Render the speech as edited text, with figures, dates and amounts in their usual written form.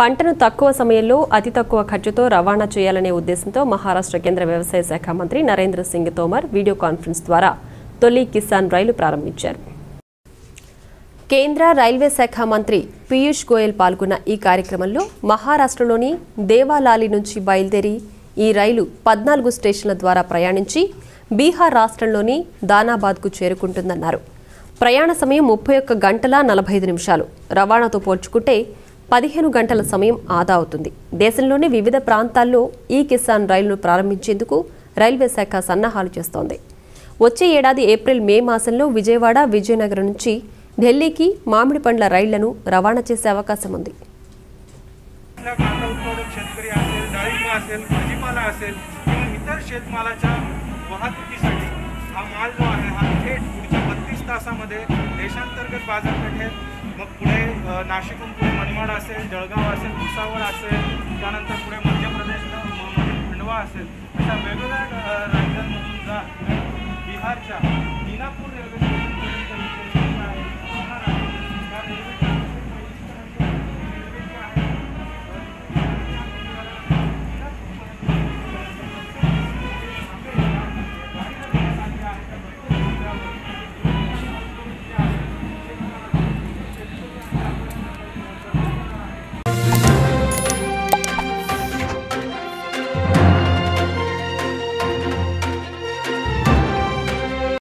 పంటను తక్కువ సమయంలో అతి తక్కువ ఖర్చుతో రవాణా చేయాలనే ఉద్దేశంతో మహారాష్ట్ర కేంద్ర వ్యవసాయ శాఖ మంత్రి నరేంద్ర సింగ్ తోమర్ వీడియో కాన్ఫరెన్స్ ద్వారా తొలి కిసాన్ రైలు ప్రారంభించారు. కేంద్ర రైల్వే శాఖ మంత్రి పీయూష్ గోయల్ పాల్గొన్న ఈ కార్యక్రమంలో మహారాష్ట్రలోని దేవాలాలి నుంచి బయలుదేరి ఈ రైలు 14 స్టేషన్ల ద్వారా ప్రయాణించి బీహార్ రాష్ట్రంలోని దానాబాద్కు చేరుకుంటుందన్నారు. ప్రయాణ సమయం 31 గంటల 45 నిమిషాలు, రవాణాతో పోల్చుకుంటే 15 గంటల సమయం ఆదా అవుతుంది. దేశంలోని వివిధ ప్రాంతాల్లో ఈ కిసాన్ రైలును ప్రారంభించేందుకు రైల్వే శాఖ సన్నాహాలు చేస్తోంది. వచ్చే ఏడాది ఏప్రిల్ మే మాసంలో విజయవాడ, విజయనగరం నుంచి ఢిల్లీకి మామిడి పండ్ల రైళ్లను రవాణా చేసే అవకాశం ఉంది. बिहारच्या दिनापूर रेल्वे